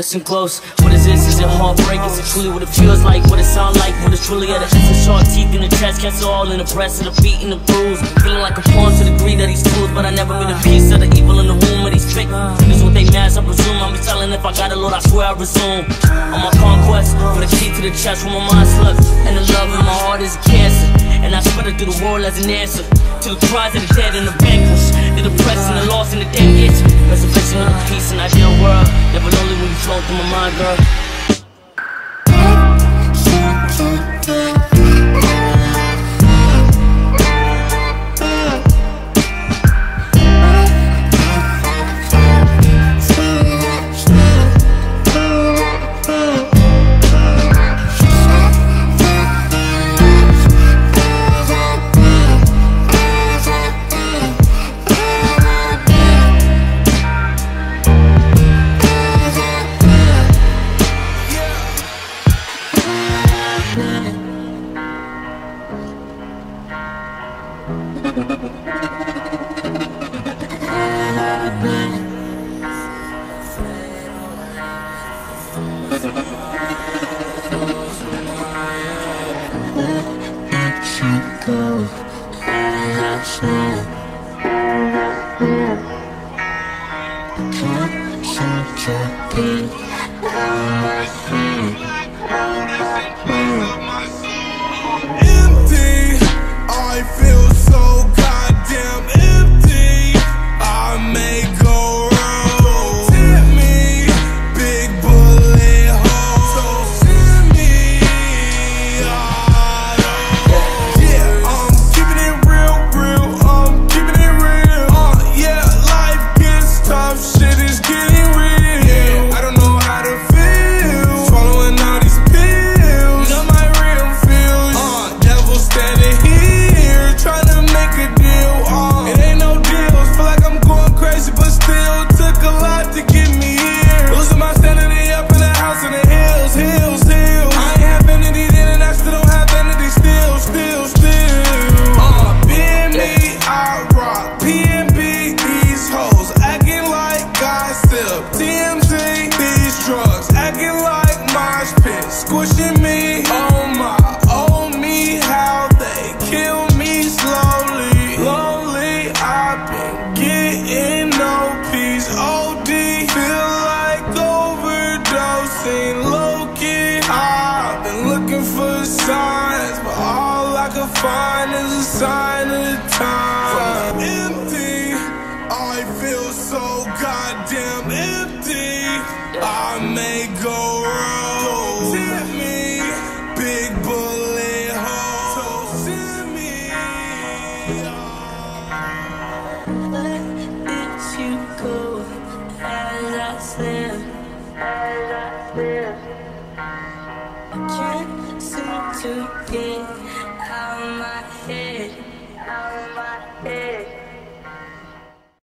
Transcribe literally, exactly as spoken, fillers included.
Listen close. What is this? Is it heartbreak? Is it truly what it feels like? What it sound like? When it's truly at a hit, sharp teeth in the chest, cats all in the breast of the beat and the bruise. Feeling like a pawn to the greed of these fools, but I never been a piece of the evil in the womb of these tricks. This is what they mask, I presume. I'll be telling if I got it, Lord, I swear I resume. On my conquest, for the key to the chest where my mind slips, and the love in my heart is cancer, and I spread it through the world as an answer to the cries of the dead and the vanquished, the depressed and the lost and the damaged. Resurrection of the peace in our dear world, never lonely when you flow through my mind, girl. To get out of my head, out of my head.